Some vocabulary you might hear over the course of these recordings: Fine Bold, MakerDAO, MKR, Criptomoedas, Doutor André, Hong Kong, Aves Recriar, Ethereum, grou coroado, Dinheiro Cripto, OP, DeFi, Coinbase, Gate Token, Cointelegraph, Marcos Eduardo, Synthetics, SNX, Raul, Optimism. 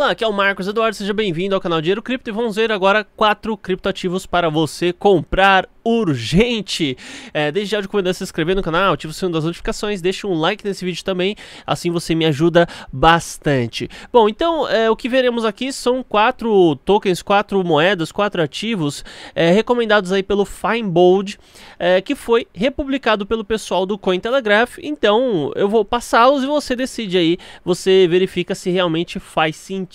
Olá, aqui é o Marcos Eduardo, seja bem-vindo ao canal Dinheiro Cripto e vamos ver agora 4 criptoativos para você comprar urgente. Desde já de começar a se inscrever no canal, ativa o sininho das notificações, deixa um like nesse vídeo também, assim você me ajuda bastante. Bom, então o que veremos aqui são 4 tokens, 4 moedas, 4 ativos recomendados aí pelo Fine Bold, que foi republicado pelo pessoal do Cointelegraph. Então eu vou passá-los e você decide aí, você verifica se realmente faz sentido.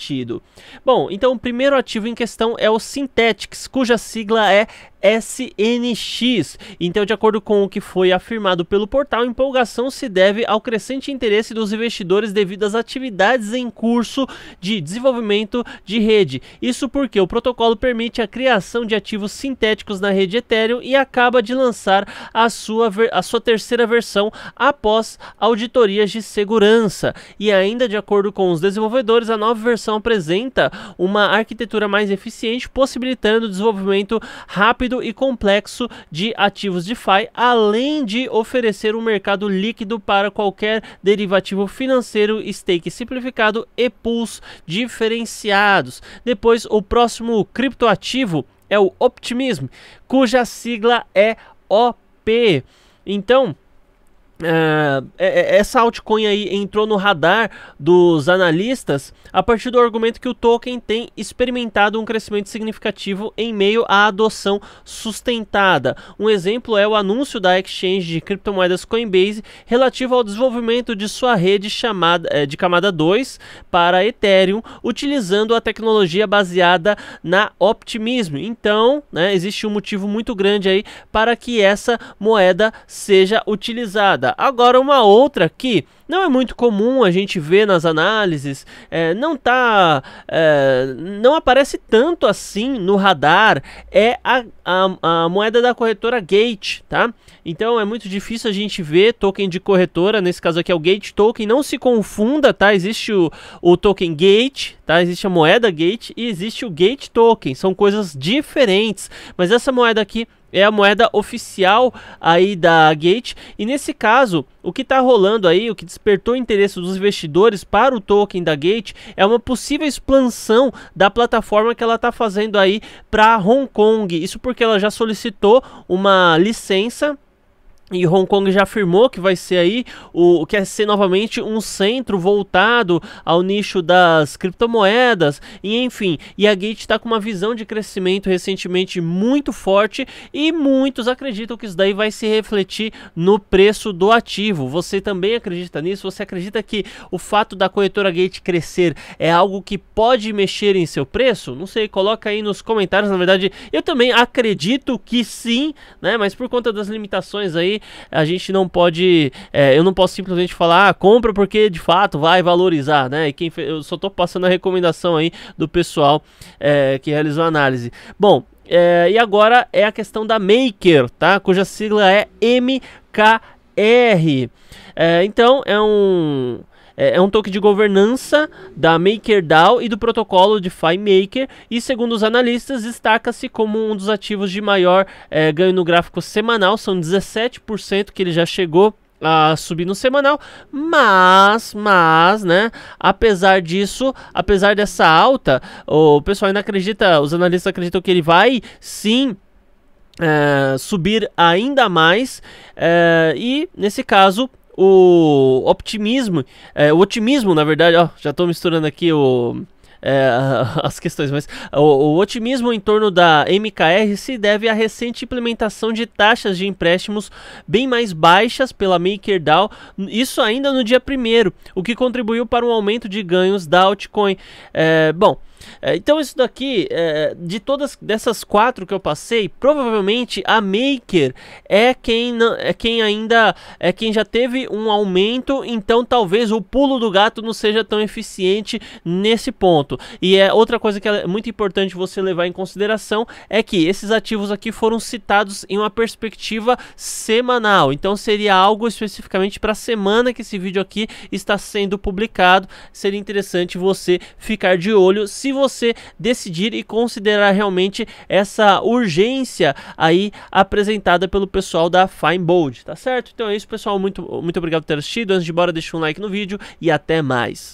Bom, então o primeiro ativo em questão é o Synthetics, cuja sigla é SNX. Então, de acordo com o que foi afirmado pelo portal, a empolgação se deve ao crescente interesse dos investidores devido às atividades em curso de desenvolvimento de rede. Isso porque o protocolo permite a criação de ativos sintéticos na rede Ethereum e acaba de lançar a sua terceira versão após auditorias de segurança. E ainda, de acordo com os desenvolvedores, a nova versão apresenta uma arquitetura mais eficiente, possibilitando o desenvolvimento rápido e complexo de ativos DeFi, além de oferecer um mercado líquido para qualquer derivativo financeiro, stake simplificado e pools diferenciados. Depois, o próximo criptoativo é o Optimism, cuja sigla é OP. Então, essa altcoin aí entrou no radar dos analistas a partir do argumento que o token tem experimentado um crescimento significativo em meio à adoção sustentada. Um exemplo é o anúncio da exchange de criptomoedas Coinbase relativo ao desenvolvimento de sua rede chamada de camada 2 para Ethereum, utilizando a tecnologia baseada na Optimism. Então, né, existe um motivo muito grande aí para que essa moeda seja utilizada. Agora, uma outra que não é muito comum a gente ver nas análises, não aparece tanto assim no radar, é a moeda da corretora Gate, tá? Então é muito difícil a gente ver token de corretora, nesse caso aqui é o Gate Token, não se confunda, tá? Existe o token Gate, tá? Existe a moeda Gate e existe o Gate Token, são coisas diferentes, mas essa moeda aqui é a moeda oficial aí da Gate, e nesse caso o que está rolando aí, o que despertou o interesse dos investidores para o token da Gate é uma possível expansão da plataforma que ela está fazendo aí para Hong Kong, isso porque ela já solicitou uma licença e Hong Kong já afirmou que vai ser aí o que é ser novamente um centro voltado ao nicho das criptomoedas, e enfim, e a Gate está com uma visão de crescimento recentemente muito forte e muitos acreditam que isso daí vai se refletir no preço do ativo. Você também acredita nisso? Você acredita que o fato da corretora Gate crescer é algo que pode mexer em seu preço? Não sei, coloca aí nos comentários. Na verdade, eu também acredito que sim, né? Mas por conta das limitações aí a gente não pode, eu não posso simplesmente falar, compra porque de fato vai valorizar, né? E quem fez, eu só tô passando a recomendação aí do pessoal que realizou a análise. Bom, e agora é a questão da Maker, tá? Cuja sigla é MKR. Então é um token de governança da MakerDAO e do protocolo DeFi Maker, e segundo os analistas destaca-se como um dos ativos de maior ganho no gráfico semanal, são 17% que ele já chegou a subir no semanal, mas, né, apesar disso, apesar dessa alta, o pessoal ainda acredita, os analistas acreditam que ele vai sim subir ainda mais, e nesse caso o otimismo, na verdade, ó, já estou misturando aqui as questões, mas o otimismo em torno da MKR se deve à recente implementação de taxas de empréstimos bem mais baixas pela MakerDAO, isso ainda no dia 1º, o que contribuiu para um aumento de ganhos da altcoin. Bom, então isso daqui, de todas dessas 4 que eu passei, provavelmente a Maker é quem já teve um aumento, então talvez o pulo do gato não seja tão eficiente nesse ponto. E é outra coisa que é muito importante você levar em consideração é que esses ativos aqui foram citados em uma perspectiva semanal, então seria algo especificamente para a semana que esse vídeo aqui está sendo publicado. Seria interessante você ficar de olho se você decidir e considerar realmente essa urgência aí apresentada pelo pessoal da Fine Bold, tá certo? Então é isso, pessoal, muito obrigado por ter assistido. Antes de ir embora, deixa um like no vídeo e até mais.